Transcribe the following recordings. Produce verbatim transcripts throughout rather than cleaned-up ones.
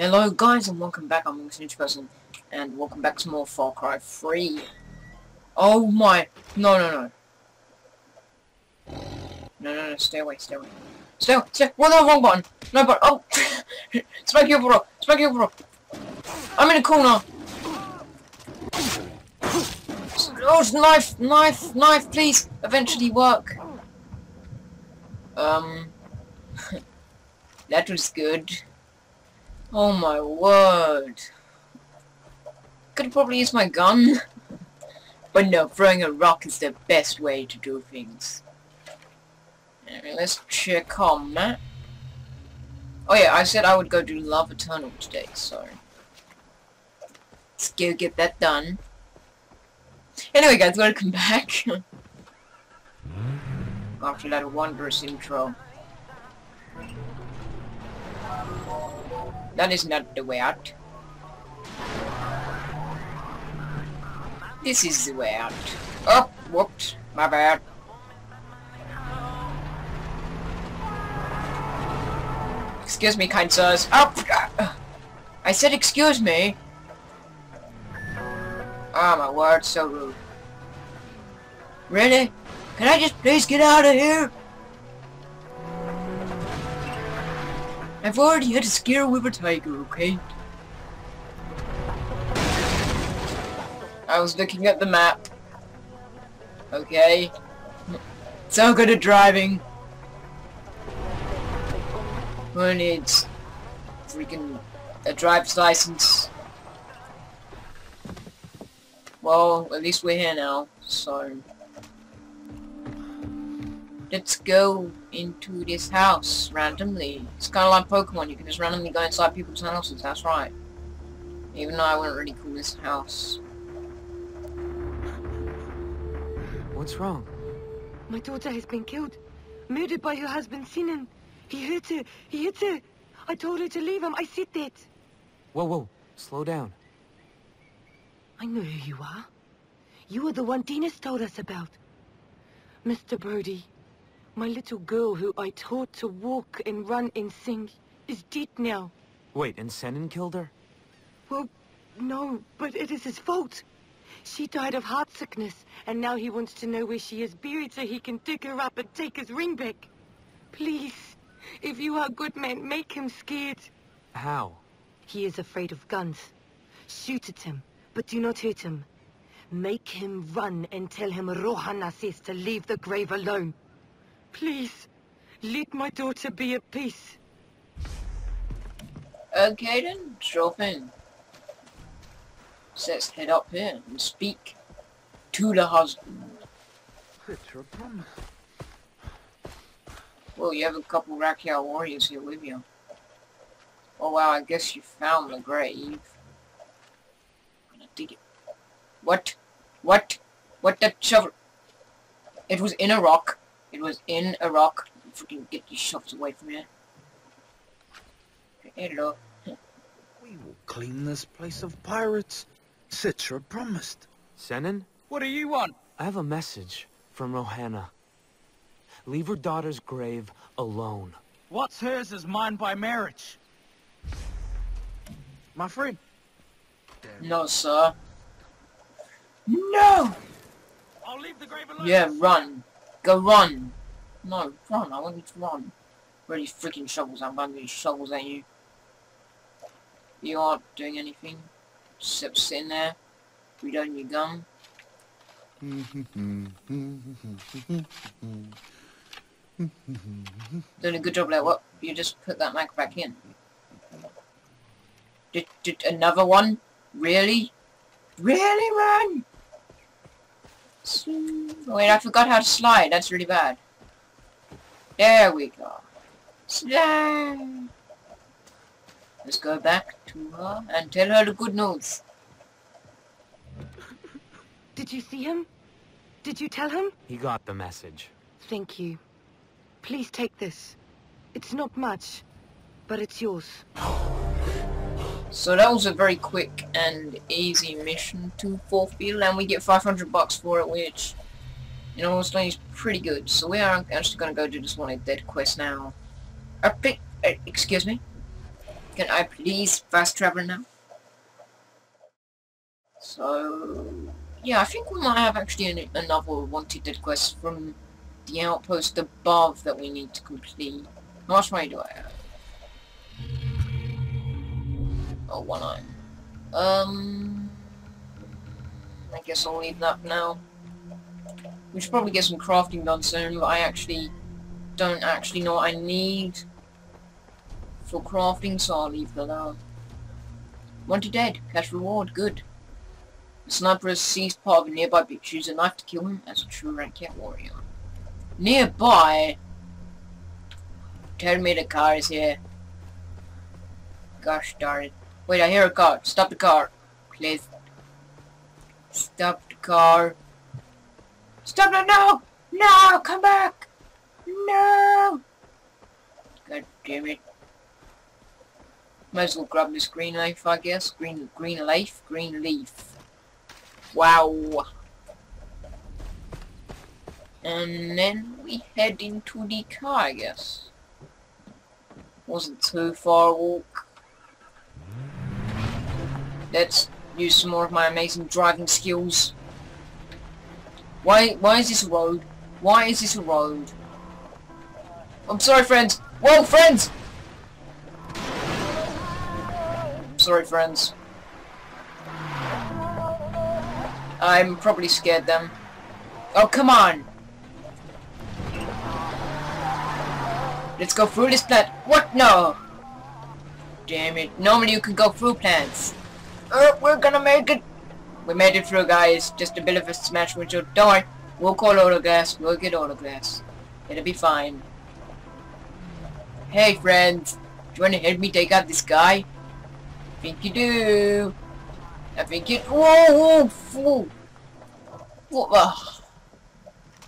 Hello guys and welcome back, I'm a new person, and welcome back to more Far Cry three. Oh my, no no no. No no no, stay away, stay away. Stay away, stay away, well no, wrong button, no button, oh! Smack you over, smack you over. I'm in a corner. Oh, knife, knife, knife, please, eventually work. Um, that was good. Oh my word. Could probably use my gun. But no, throwing a rock is the best way to do things. Anyway, let's check on that. Oh yeah, I said I would go do Love Eternal today, so let's go get that done. Anyway guys, welcome back. After that wondrous intro. That is not the way out. This is the way out. Oh, whoops, my bad. Excuse me, kind sirs. Oh, uh, I said excuse me. Oh my word, so rude. Really? Can I just please get out of here? I've already had a scare with a tiger, okay? I was looking at the map. Okay. So good at driving. Who needs freaking a driver's license? Well, at least we're here now, so let's go into this house randomly. It's kind of like Pokemon, you can just randomly go inside people's houses, that's right. Even though I wouldn't really call this house. What's wrong? My daughter has been killed. Murdered by her husband, Sinan. He hit her. He hit her. I told her to leave him. I said that. Whoa, whoa. Slow down. I know who you are. You are the one Dina's told us about. Mister Brody. My little girl who I taught to walk and run and sing is dead now. Wait, and Sinan killed her? Well, no, but it is his fault. She died of heart sickness, and now he wants to know where she is buried so he can dig her up and take his ring back. Please, if you are a good man, make him scared. How? He is afraid of guns. Shoot at him, but do not hurt him. Make him run and tell him Rohana says to leave the grave alone. Please, let my daughter be at peace. Okay then, sure thing. So let's head up here and speak to the husband. Well, you have a couple Rakia warriors here with you. Oh wow, I guess you found the grave. I'm gonna dig it. What? What? What that shovel? It was in a rock. It was in a rock. Freaking get these shovels away from here. Hello. We will clean this place of pirates. Citra promised. Sinan? What do you want? I have a message from Rohana. Leave her daughter's grave alone. What's hers is mine by marriage. My friend. No, sir. No! I'll leave the grave alone. Yeah, run. Go run! No, run, I want you to run. Where are these freaking shovels? I'm banging these shovels at you. You aren't doing anything. Except sitting there, reloading your gun. Doing a good job there, what? You just put that mag back in. Did, did another one? Really? Really, man? Wait, I forgot how to slide. That's really bad. There we go. Slide. Let's go back to her and tell her the good news. Did you see him? Did you tell him? He got the message. Thank you. Please take this. It's not much, but it's yours. So that was a very quick and easy mission to fulfill, and we get five hundred bucks for it, which, you know, honestly is pretty good. So we are actually going to go do this one dead quest now. Uh, excuse me. Can I please fast travel now? So yeah, I think we might have actually an, another wanted dead quest from the outpost above that we need to complete. How much money do I have? Oh, one eye. Um, I guess I'll leave that now. We should probably get some crafting done soon, but I actually don't actually know what I need for crafting, so I'll leave that out. Wanted dead, cash reward, good. The sniper has seized part of a nearby beach, used a knife to kill him as a true Rakia warrior. Nearby? Tell me the car is here. Gosh darn it. Wait, I hear a car. Stop the car. Please. Stop the car. Stop it! No! No! Come back! No! God damn it. Might as well grab this green leaf, I guess. Green, green leaf? Green leaf. Wow. And then we head into the car, I guess. Wasn't too far a walk. Let's use some more of my amazing driving skills. Why, why is this a road? Why is this a road? I'm sorry, friends. Whoa, friends! I'm sorry, friends. I'm probably scared them. Oh, come on! Let's go through this plant. What? No! Damn it. Normally you can go through plants. Oh, we're gonna make it! We made it through, guys. Just a bit of a smash with you. Don't worry. We'll call autoglass. We'll get autoglass. It'll be fine. Hey, friends. Do you want to help me take out this guy? I think you do. I think it. Whoa, whoa, whoa. What the?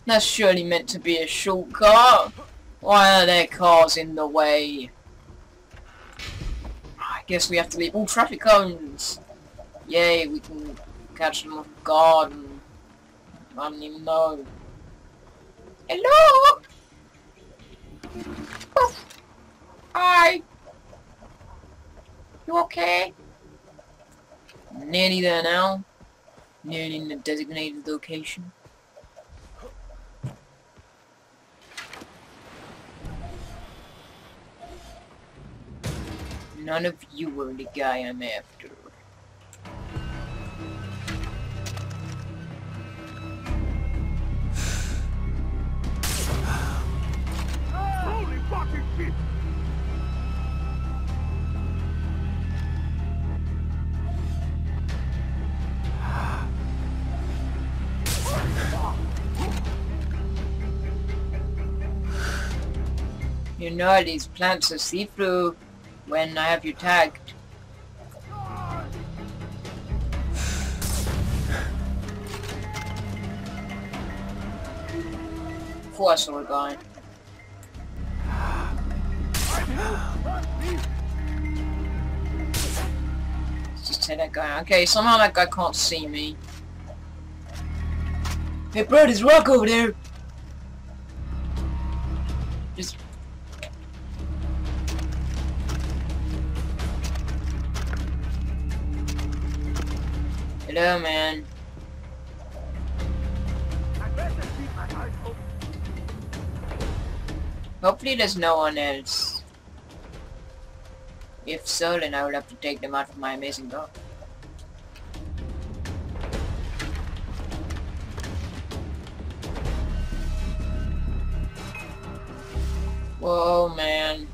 That's surely meant to be a shortcut. Why are there cars in the way? I guess we have to leave all traffic cones. Yay, we can catch them off guard. And I don't even know. Hello. Oh. Hi. You okay? Nearly there now. Nearly in the designated location. None of you were the guy I'm after. Holy fucking shit! You know these plants are see-through when I have you tagged. Before I saw a guy. Let's just take that guy. Okay, somehow that guy can't see me. Hey bro, there's a rock over there! Just... Hello, man. Hopefully there's no one else. If so, then I will have to take them out for my amazing dog. Whoa, man.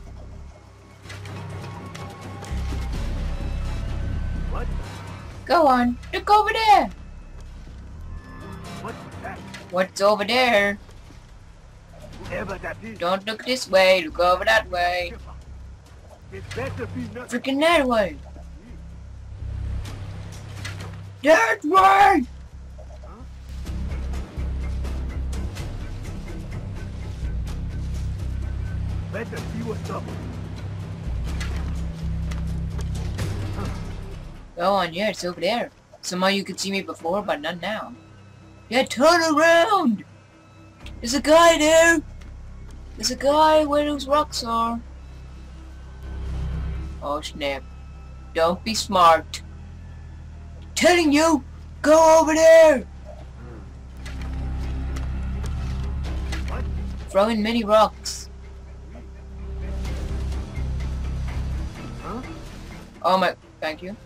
What? Go on, look over there! What's that? What's over there? Whoever that is. Don't look this way, look over that way. It better be nothing. Freaking that way! That way! Huh? Better see what's up. Go on, yeah, it's over there. Somehow you could see me before, but not now. Yeah, turn around! There's a guy there! There's a guy where those rocks are. Oh snap. Don't be smart. I'm telling you, go over there! What? Throw in many rocks. Huh? Oh my, thank you.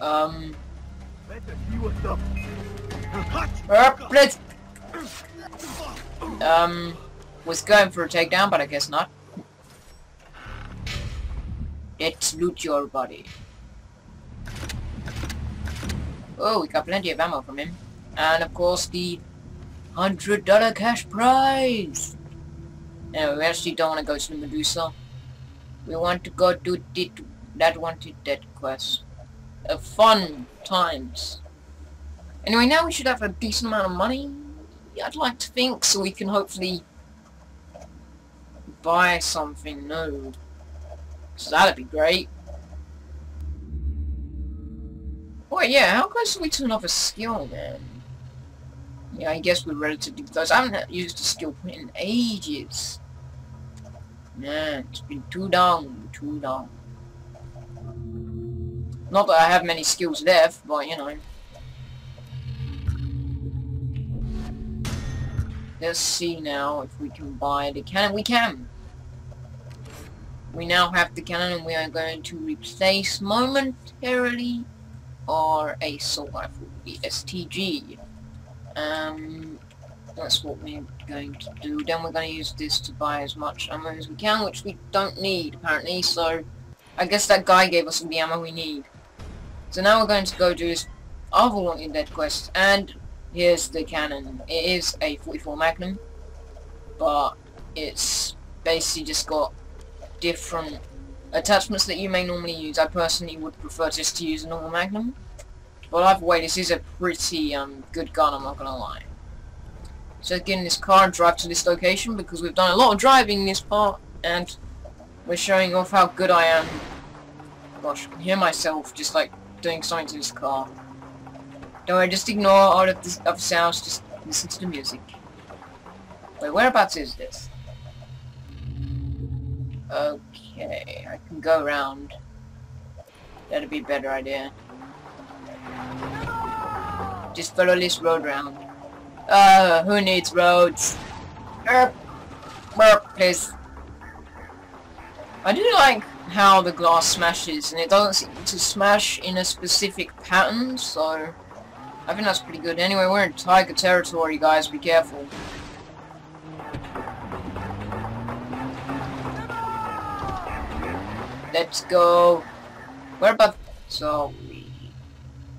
Um... Let's... Um... Was going for a takedown, but I guess not. Let's loot your body. Oh, we got plenty of ammo from him. And of course the one hundred dollar cash prize! Anyway, we actually don't want to go to the Medusa. We want to go to the, that wanted dead quest. Uh, fun times. Anyway, now we should have a decent amount of money, I'd like to think, so we can hopefully buy something new. So that'd be great. Oh yeah, how close are we to another skill then? Yeah, I guess we're relatively close. I haven't used a skill point in ages. Man, it's been too long, too long. Not that I have many skills left, but you know. Let's see now if we can buy the cannon. We can! We now have the cannon and we are going to replace momentarily our assault rifle, the S T G. Um, that's what we're going to do. Then we're going to use this to buy as much ammo as we can, which we don't need apparently, so I guess that guy gave us all the ammo we need. So now we're going to go do this other wanted dead quest, and here's the cannon. It is a forty-four Magnum, but it's basically just got different attachments that you may normally use. I personally would prefer just to use a normal Magnum, but either way, this is a pretty um, good gun, I'm not gonna lie. So get in this car and drive to this location, because we've done a lot of driving in this part, and we're showing off how good I am. Gosh, I can hear myself just like doing something to this car. Don't worry, just ignore all of the other sounds, just listen to the music. Wait, whereabouts is this? Okay, I can go around. That'd be a better idea. Just follow this road round. Uh, who needs roads? Erp, burp, please. I do like how the glass smashes, and it doesn't seem to smash in a specific pattern, so I think that's pretty good. Anyway, we're in tiger territory, guys, be careful. Let's go. Where about... So we...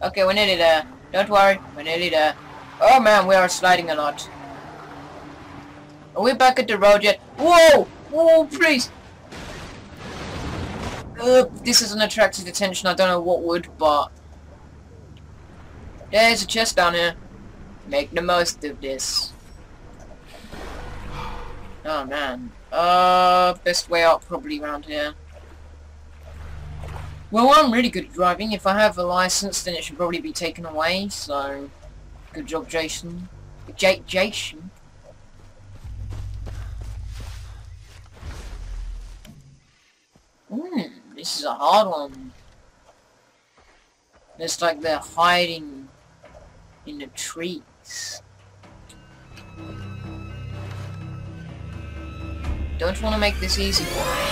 Okay, we're nearly there. Don't worry, we're nearly there. Oh man, we are sliding a lot. Are we back at the road yet? Whoa! Whoa, please! Uh, this hasn't attracted attention, I don't know what would, but... There's a chest down here. Make the most of this. Oh man. Uh, best way out probably around here. Well, I'm really good at driving. If I have a license, then it should probably be taken away, so... Good job, Jason. Jake, Jason. Hmm, this is a hard one. It's like they're hiding in the trees. Don't want to make this easy, boy.